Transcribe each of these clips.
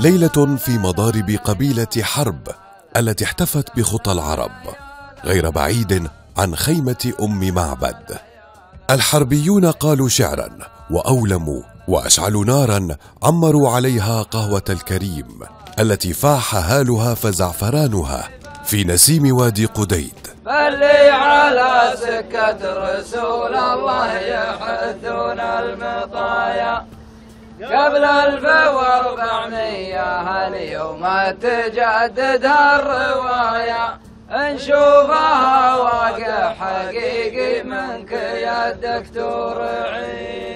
ليلة في مضارب قبيلة حرب التي احتفت بخطى العرب غير بعيد عن خيمة أم معبد. الحربيون قالوا شعرا وأولموا وأشعلوا نارا عمروا عليها قهوة الكريم التي فاح هالها فزعفرانها في نسيم وادي قديد. فاللي على سكة رسول الله يحثون المطايا قبل 1400 هاليوم تجددها الرواية نشوفها واقع حقيقي منك يا دكتور عين.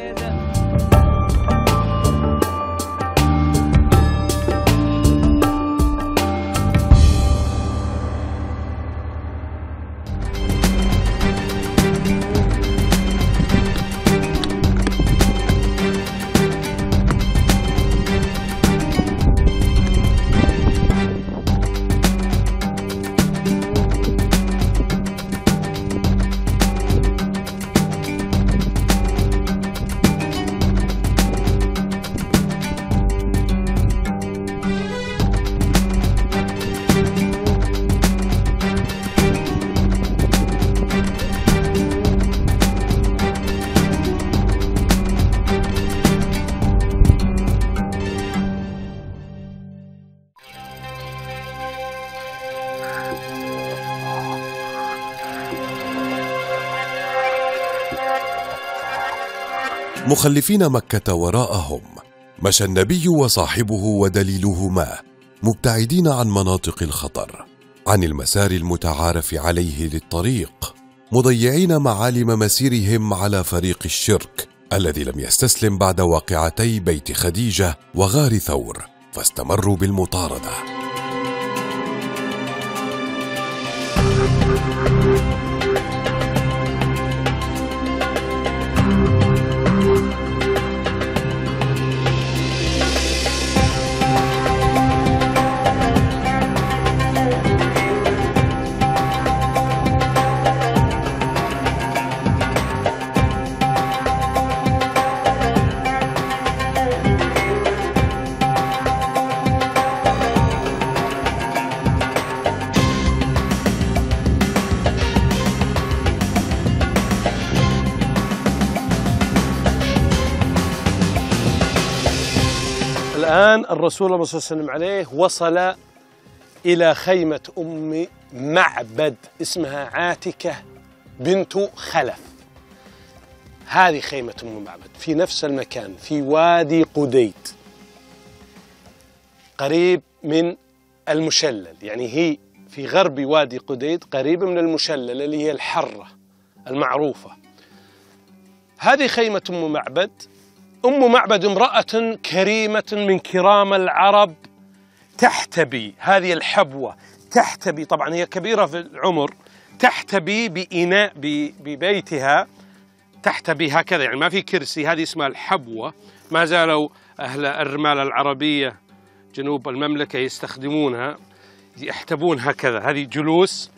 مخلفين مكة وراءهم مشى النبي وصاحبه ودليلهما مبتعدين عن مناطق الخطر عن المسار المتعارف عليه للطريق، مضيعين معالم مسيرهم على فريق الشرك الذي لم يستسلم بعد واقعتي بيت خديجة وغار ثور، فاستمروا بالمطاردة. الآن الرسول صلى الله عليه وسلم وصل إلى خيمة أم معبد اسمها عاتكة بنت خلف. هذه خيمة أم معبد في نفس المكان في وادي قديد قريب من المشلل، يعني هي في غرب وادي قديد قريب من المشلل اللي هي الحرة المعروفة. هذه خيمة أم معبد. أم معبد امرأة كريمة من كرام العرب تحتبي هذه الحبوة، تحتبي طبعا هي كبيرة في العمر، تحتبي بإناء ببيتها، تحتبي هكذا يعني ما في كرسي، هذه اسمها الحبوة. ما زالوا أهل الرمالة العربية جنوب المملكة يستخدمونها، يحتبون هكذا هذه جلوس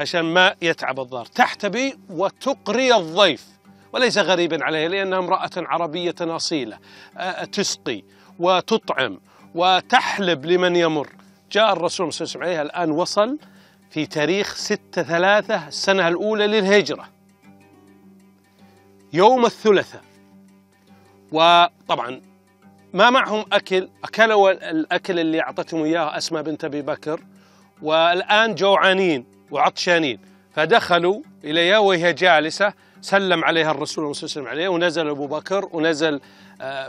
عشان ما يتعب الظهر. تحتبي وتقري الضيف وليس غريبا عليه لأنها امرأة عربية أصيلة تسقي وتطعم وتحلب لمن يمر. جاء الرسول صلى الله عليه وسلم عليها الآن وصل في تاريخ 6/3 السنة الأولى للهجرة يوم الثلاثاء، وطبعا ما معهم أكل، أكلوا الأكل اللي أعطتهم إياه أسماء بنت أبي بكر، والآن جوعانين وعطشانين، فدخلوا إليها وهي جالسة، سلم عليها الرسول صلى الله عليه وسلم عليه، ونزل أبو بكر ونزل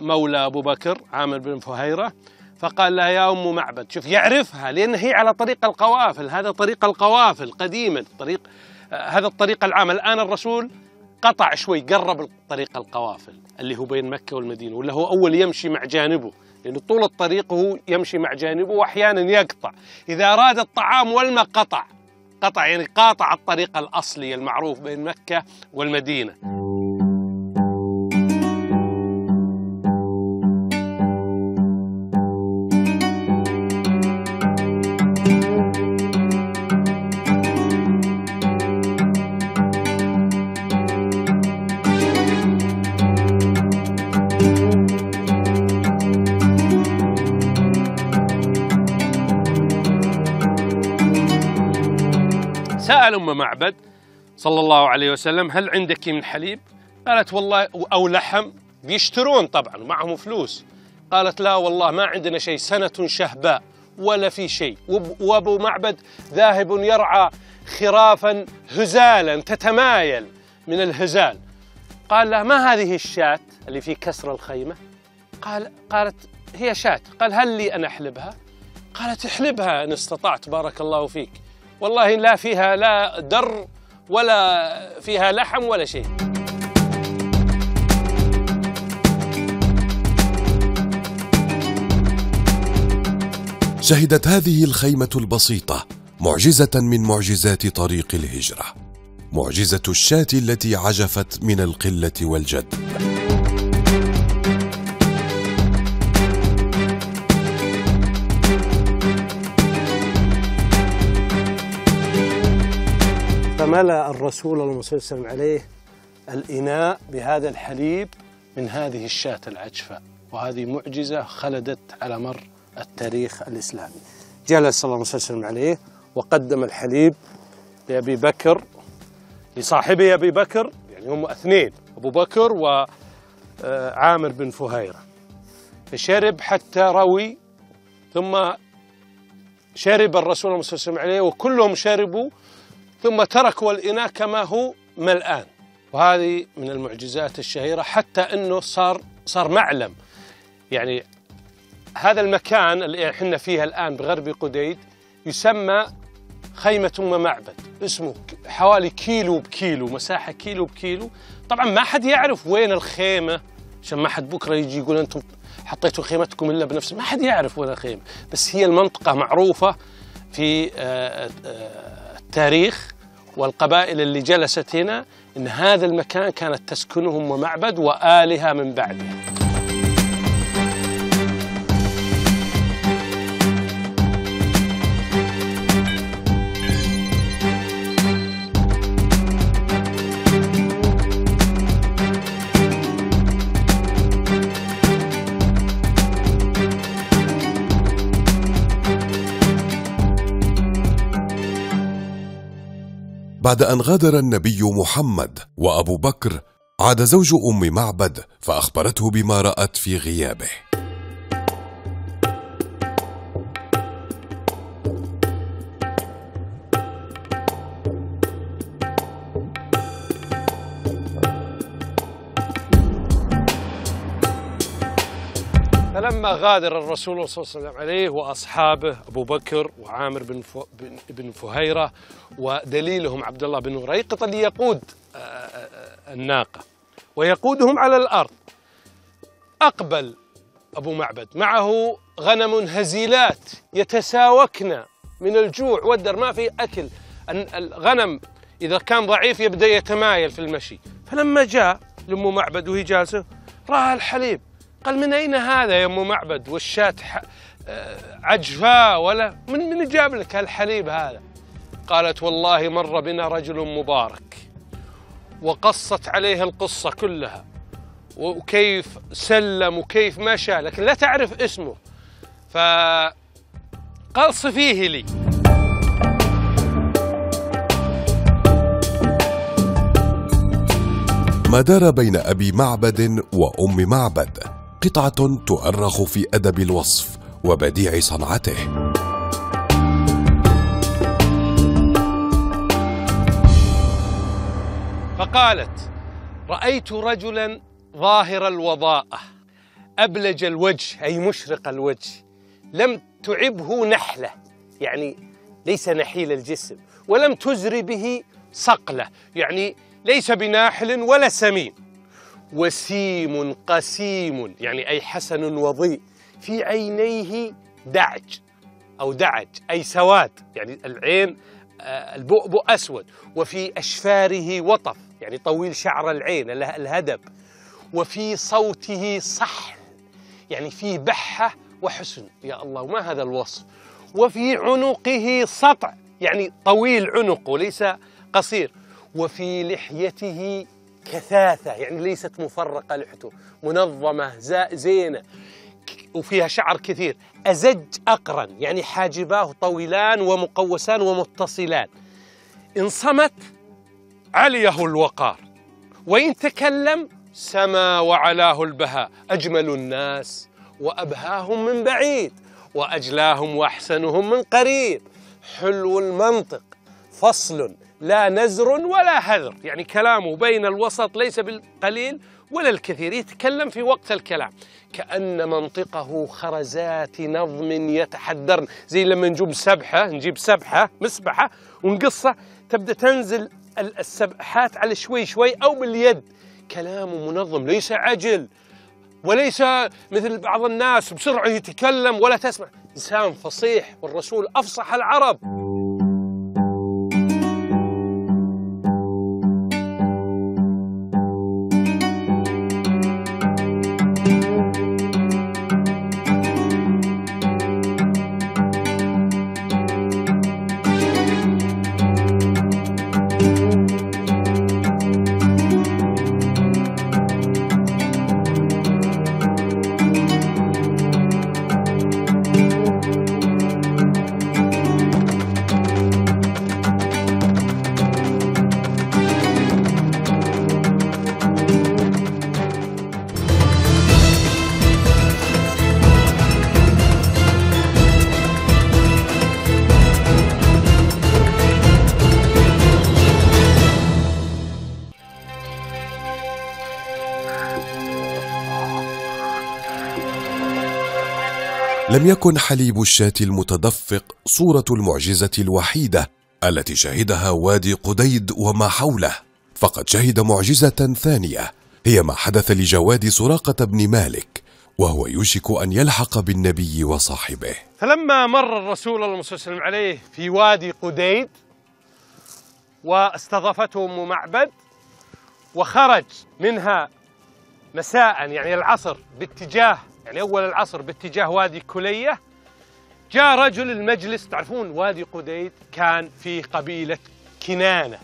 مولى أبو بكر عامر بن فهيرة، فقال لها يا أم معبد. شوف يعرفها لأن هي على طريق القوافل، هذا طريق القوافل قديما، طريق هذا الطريق العام. الآن الرسول قطع شوي، قرب طريق القوافل اللي هو بين مكة والمدينة، ولا هو أول يمشي مع جانبه، لأنه طول الطريق هو يمشي مع جانبه، وأحيانا يقطع إذا أراد الطعام والماء. قطع يعني قاطع الطريق الأصلي المعروف بين مكة والمدينة. سأل أم معبد صلى الله عليه وسلم هل عندك من حليب؟ قالت والله، أو لحم، بيشترون طبعا معهم فلوس. قالت لا والله ما عندنا شيء، سنة شهباء ولا في شيء، وأبو معبد ذاهب يرعى خرافا هزالا تتمايل من الهزال. قال لا، ما هذه الشاة اللي في كسر الخيمة؟ قالت هي شاة. قال هل لي أن أحلبها؟ قالت احلبها إن استطعت، بارك الله فيك، والله لا فيها لا در ولا فيها لحم ولا شيء. شهدت هذه الخيمة البسيطة معجزة من معجزات طريق الهجرة، معجزة الشاة التي عجفت من القلة والجد. ملأ الرسول اللهم صل وسلم عليه الإناء بهذا الحليب من هذه الشاة العجفاء، وهذه معجزة خلدت على مر التاريخ الإسلامي. جلس اللهم صل وسلم عليه وقدم الحليب لأبي بكر، لصاحبه أبي بكر، يعني هم اثنين، أبو بكر وعامر بن فهيرة. فشرب حتى روي، ثم شرب الرسول اللهم صل وسلم عليه وكلهم شربوا، ثم تركوا الإناء كما هو ملآن. وهذه من المعجزات الشهيرة، حتى أنه صار معلم. يعني هذا المكان اللي احنا فيه الآن بغرب قديد يسمى خيمة أم معبد، اسمه حوالي كيلو بكيلو، مساحة كيلو بكيلو. طبعا ما حد يعرف وين الخيمة، عشان ما حد بكرة يجي يقول أنتم حطيتوا خيمتكم إلا بنفسكم، ما حد يعرف وين الخيمة، بس هي المنطقة معروفة في تاريخ والقبائل اللي جلست هنا إن هذا المكان كانت تسكنهم أم معبد وآلهة من بعدها. بعد أن غادر النبي محمد وأبو بكر، عاد زوج أم معبد فأخبرته بما رأت في غيابه. فلما غادر الرسول صلى الله عليه وأصحابه أبو بكر وعامر بن فهيرة ودليلهم عبد الله بن ريقط اللي يقود الناقة ويقودهم على الأرض، أقبل أبو معبد معه غنم هزيلات يتساوكن من الجوع والدر، ما في أكل. الغنم إذا كان ضعيف يبدأ يتمايل في المشي. فلما جاء لأم معبد وهي جالسة رأى الحليب، قال من أين هذا يا أم معبد والشاة عجفاء؟ ولا من جاب لك هالحليب هذا؟ قالت والله مر بنا رجل مبارك وقصت عليه القصة كلها وكيف سلم وكيف مشى، لكن لا تعرف اسمه، فقال صفيه لي. ما دار بين أبي معبد وأم معبد قطعة تؤرخ في أدب الوصف وبديع صنعته. فقالت: رأيت رجلا ظاهر الوضاءة أبلج الوجه، أي مشرق الوجه، لم تعبه نحلة، يعني ليس نحيل الجسم، ولم تزر به صقلة، يعني ليس بناحل ولا سمين، وسيم قسيم، يعني أي حسن وضيء، في عينيه دعج أو دعج، أي سواد، يعني العين البؤبؤ أسود، وفي أشفاره وطف، يعني طويل شعر العين الهدب، وفي صوته صحل، يعني فيه بحة وحسن. يا الله، ما هذا الوصف! وفي عنقه سطع، يعني طويل عنقه ليس قصير، وفي لحيته كثاثة، يعني ليست مفرقة، لحيته منظمة زينة وفيها شعر كثير. أزج أقرن، يعني حاجباه طويلان ومقوسان ومتصلان. إن صمت عليه الوقار، وإن تكلم سما وعلاه البهاء. أجمل الناس وأبهاهم من بعيد، وأجلاهم وأحسنهم من قريب. حلو المنطق، فصل لا نزر ولا هذر، يعني كلامه بين الوسط، ليس بالقليل ولا الكثير، يتكلم في وقت الكلام، كأن منطقه خرزات نظم يتحدرن، زي لما نجيب سبحة مسبحة ونقصها، تبدأ تنزل السبحات على شوي شوي أو باليد. كلامه منظم، ليس عجل وليس مثل بعض الناس بسرعة يتكلم ولا تسمع، إنسان فصيح، والرسول أفصح العرب. لم يكن حليب الشاة المتدفق صورة المعجزة الوحيدة التي شهدها وادي قديد وما حوله، فقد شهد معجزة ثانية، هي ما حدث لجواد سراقة بن مالك وهو يوشك أن يلحق بالنبي وصاحبه. فلما مر الرسول صلى الله عليه وسلم عليه في وادي قديد واستضافته أم معبد، وخرج منها مساء، يعني العصر، باتجاه، يعني أول العصر، باتجاه وادي كلية، جاء رجل المجلس. تعرفون وادي قديد كان في قبيلة كنانة،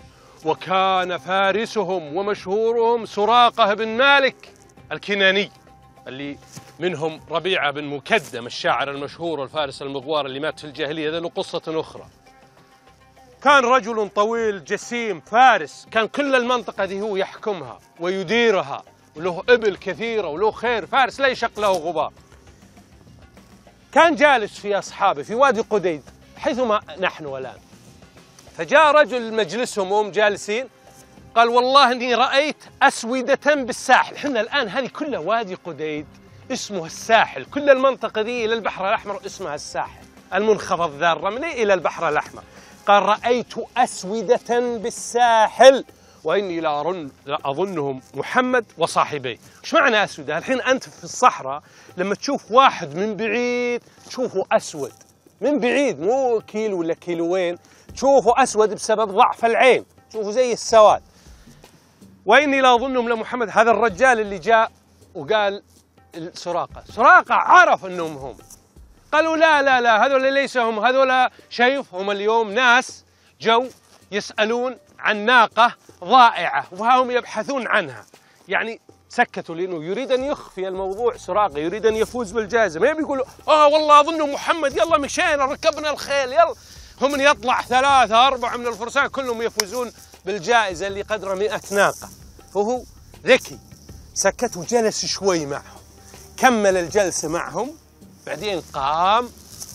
وكان فارسهم ومشهورهم سراقة بن مالك الكناني، اللي منهم ربيعة بن مكدم الشاعر المشهور، والفارس المغوار اللي مات في الجاهلية، هذا له قصة أخرى. كان رجل طويل جسيم فارس، كان كل المنطقة دي هو يحكمها ويديرها، وله إبل كثيرة وله خير، فارس لا يشق له غبار. كان جالس في أصحابه في وادي قديد حيثما نحن الآن، فجاء رجل مجلسهم وهم جالسين، قال: والله إني رأيت أسودة بالساحل. إحنا الآن هذه كلها وادي قديد اسمها الساحل، كل المنطقة دي إلى البحر الأحمر اسمها الساحل، المنخفض ذا الرملي إلى البحر الأحمر. قال: رأيت أسودة بالساحل وإني لأظنهم محمد وصاحبيه. إيش معنى أسودة؟ الحين أنت في الصحراء لما تشوف واحد من بعيد تشوفه أسود، من بعيد، مو كيلو ولا كيلوين، تشوفه أسود بسبب ضعف العين، تشوفه زي السواد. وإني لأظنهم لمحمد، هذا الرجال اللي جاء وقال سراقة عرف أنهم هم. قالوا: لا لا لا، هذول ليس هم، هذول شايفهم اليوم ناس جو يسألون عن ناقة ضائعة وهم يبحثون عنها. يعني سكتوا لأنه يريد أن يخفي الموضوع. سراقة يريد أن يفوز بالجائزة، ما يقولوا والله أظنه محمد، يلا مشينا ركبنا الخيل يلا. هم يطلع ثلاثة أربعة من الفرسان كلهم يفوزون بالجائزة اللي قدرها 100 ناقة، وهو ذكي سكت وجلس شوي معهم، كمل الجلسة معهم، بعدين قام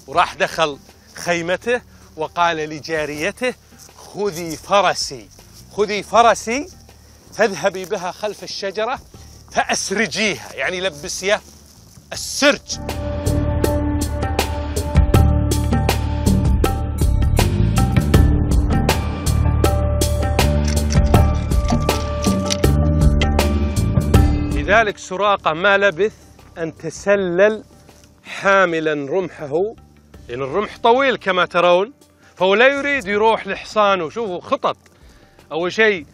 وراح دخل خيمته وقال لجاريته: خذي فرسي، خذي فرسي فاذهبي بها خلف الشجرة فأسرجيها، يعني لبسيها السرج. لذلك سراقة ما لبث أن تسلل حاملا رمحه، لأن الرمح طويل كما ترون، فهو لا يريد يروح لحصانه. شوفوا خطط، أول شيء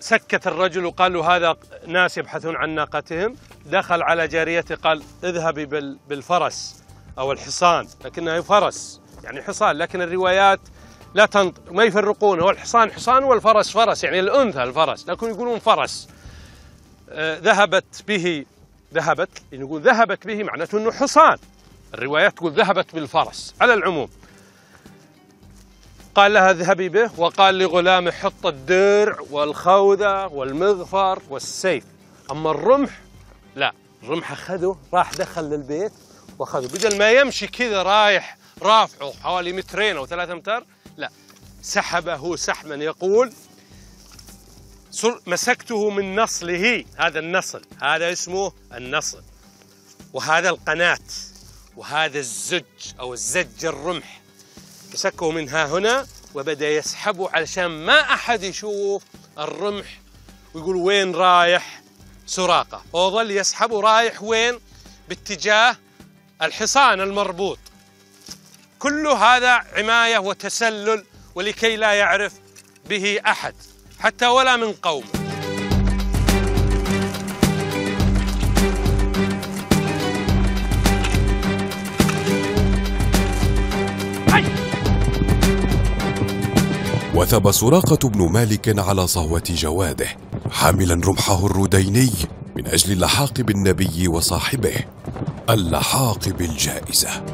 سكت الرجل وقال له هذا ناس يبحثون عن ناقتهم، دخل على جاريته قال اذهبي بالفرس أو الحصان، لكنه فرس يعني حصان، لكن الروايات لا ما يفرقون، هو الحصان حصان والفرس فرس، يعني الأنثى الفرس، لكن يقولون فرس. ذهبت به، ذهبت نقول ذهبت به معناته أنه حصان، الروايات تقول ذهبت بالفرس. على العموم قال لها اذهبي به، وقال لغلامه حط الدرع والخوذة والمغفر والسيف، أما الرمح لا، الرمح أخذه راح دخل للبيت وأخذه، بدل ما يمشي كذا رايح رافعه حوالي 2 أو 3 أمتار، لا سحبه سحبا يقول مسكته من نصله. هذا النصل، هذا اسمه النصل، وهذا القناة، وهذا الزج أو الزج الرمح، مسكه من ها هنا وبدأ يسحبه علشان ما أحد يشوف الرمح ويقول وين رايح سراقة، هو ظل يسحبه رايح وين؟ باتجاه الحصان المربوط. كل هذا عماية وتسلل ولكي لا يعرف به أحد حتى ولا من قومه. وثب سراقة بن مالك على صهوة جواده حاملا رمحه الرديني من أجل اللحاق بالنبي وصاحبه، اللحاق بالجائزة.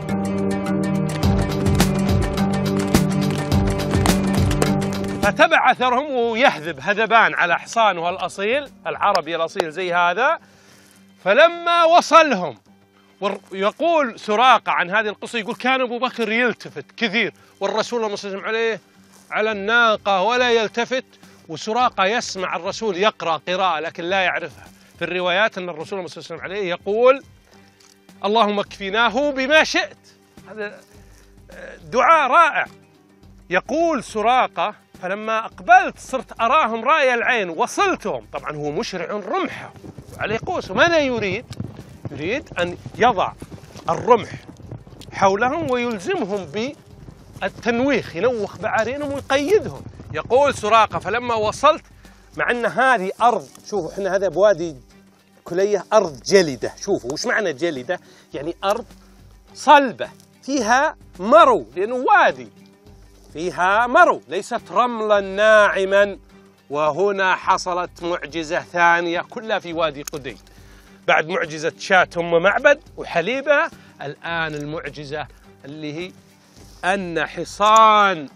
فتبع أثرهم ويهذب هذبان على حصانه الأصيل، العربي الأصيل زي هذا. فلما وصلهم، يقول سراقة عن هذه القصة، يقول كان أبو بكر يلتفت كثير والرسول الله صلى الله عليه وسلم عليه على الناقة ولا يلتفت، وسراقة يسمع الرسول يقرأ قراءة لكن لا يعرفها. في الروايات أن الرسول الله صلى الله عليه وسلم عليه يقول اللهم اكفناه بما شئت، هذا دعاء رائع. يقول سراقة فلما أقبلت صرت أراهم رأي العين، وصلتهم، طبعا هو مشرع رمحه وعليه قوس، ماذا يريد؟ يريد أن يضع الرمح حولهم ويلزمهم بالتنويخ، ينوخ بعارينهم ويقيدهم. يقول سراقة فلما وصلت، مع أن هذه أرض، شوفوا إحنا هذا بوادي كلية أرض جلدة، شوفوا وش معنى جلدة؟ يعني أرض صلبة فيها مرو، لأنه وادي فيها مرو، ليست رملا ناعما. وهنا حصلت معجزة ثانية كلها في وادي قديد، بعد معجزة شاة أم معبد وحليبها، الآن المعجزة اللي هي أن حصان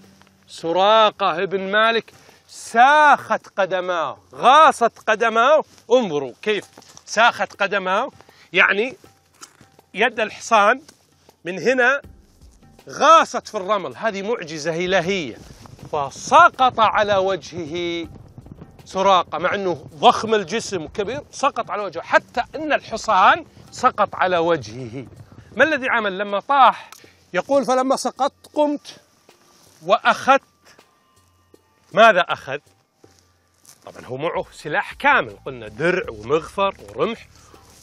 سراقة بن مالك ساخت قدماه، غاصت قدماه. انظروا كيف ساخت قدماه، يعني يد الحصان من هنا غاصت في الرمل، هذه معجزة إلهية. فسقط على وجهه سراقة، مع أنه ضخم الجسم وكبير، سقط على وجهه، حتى أن الحصان سقط على وجهه. ما الذي عمل لما طاح؟ يقول فلما سقط قمت وأخذت، ماذا أخذ؟ طبعا هو معه سلاح كامل، قلنا درع ومغفر ورمح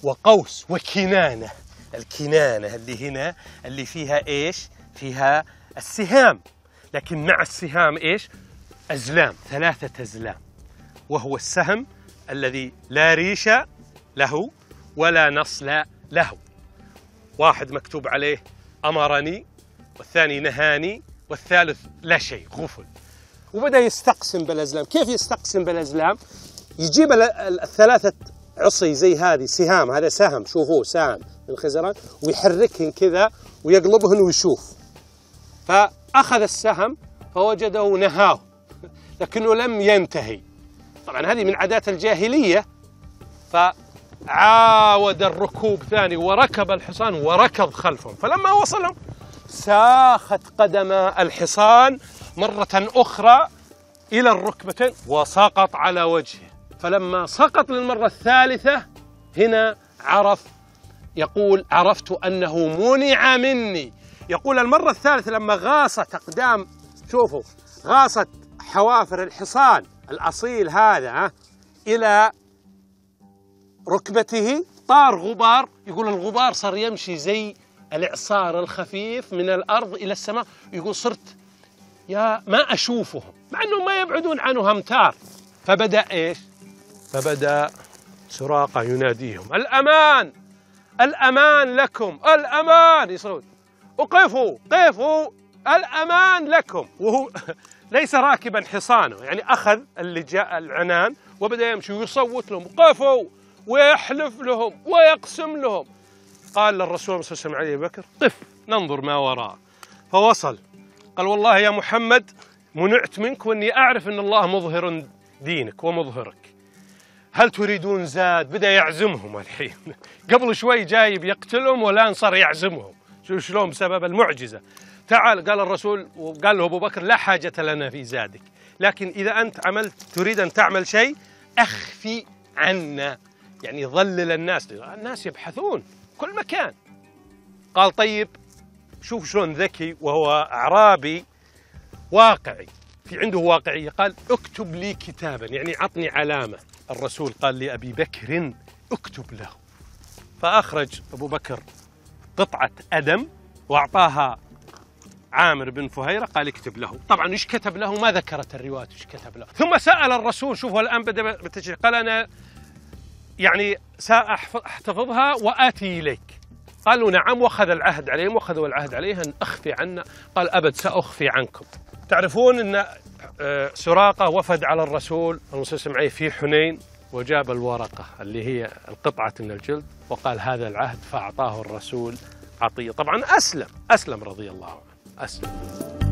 وقوس وكنانة، الكنانة اللي هنا اللي فيها إيش؟ فيها السهام، لكن مع السهام إيش؟ أزلام، 3 أزلام، وهو السهم الذي لا ريش له ولا نصل له، واحد مكتوب عليه أمرني، والثاني نهاني، والثالث لا شيء غفل. وبدأ يستقسم بالأزلام. كيف يستقسم بالأزلام؟ يجيب الثلاثة عصي زي هذه سهام، هذا سهم، شوفوه سهم من الخزران، ويحركهن كذا ويقلبهن ويشوف. فأخذ السهم فوجده نهاه لكنه لم ينتهي. طبعا هذه من عادات الجاهلية. فعاود الركوب ثاني وركب الحصان وركض خلفهم، فلما وصلهم ساخت قدم الحصان مرة أخرى إلى الركبتين وسقط على وجهه. فلما سقط للمرة الثالثة هنا عرف، يقول عرفت أنه منع مني. يقول المرة الثالثة لما غاصت أقدام، شوفوا غاصت حوافر الحصان الأصيل هذا إلى ركبته، طار غبار. يقول الغبار صار يمشي زي الإعصار الخفيف من الأرض إلى السماء. يقول صرت يا ما أشوفهم مع أنهم ما يبعدون عنه أمتار. فبدأ إيش؟ فبدأ سراقة يناديهم: الأمان الأمان لكم، الأمان. يصرون: وقفوا قفوا، الأمان لكم. وهو ليس راكبا حصانه، يعني أخذ اللجاء العنان وبدأ يمشي ويصوت لهم قفوا، ويحلف لهم ويقسم لهم. قال للرسول صلى الله عليه وسلم: أبي بكر قف ننظر ما وراء. فوصل قال: والله يا محمد منعت منك، واني اعرف ان الله مظهر دينك ومظهرك، هل تريدون زاد؟ بدا يعزمهم الحين، قبل شوي جايب يقتلهم والان صار يعزمهم. شوف شلون بسبب المعجزه. تعال. قال الرسول وقال له ابو بكر: لا حاجه لنا في زادك، لكن اذا انت تريد ان تعمل شيء اخفي عنا، يعني ظلل الناس، الناس يبحثون كل مكان. قال: طيب. شوف شلون ذكي، وهو اعرابي واقعي، في عنده واقعيه. قال: اكتب لي كتابا، يعني عطني علامه. الرسول قال لابي بكر: اكتب له. فاخرج ابو بكر قطعه ادم واعطاها عامر بن فهيرة، قال: اكتب له. طبعا ايش كتب له؟ ما ذكرت الروايات ايش كتب له. ثم سال الرسول، شوفوا الان بدا بالتشريع، قال: انا يعني ساحتفظها واتي اليك. قالوا: نعم. واخذ العهد عليهم، واخذوا العهد عليها ان اخفي عنا. قال: ابد، ساخفي عنكم. تعرفون ان سراقه وفد على الرسول عليه في حنين، وجاب الورقه اللي هي القطعه من الجلد، وقال: هذا العهد. فاعطاه الرسول عطيه. طبعا اسلم رضي الله عنه، اسلم.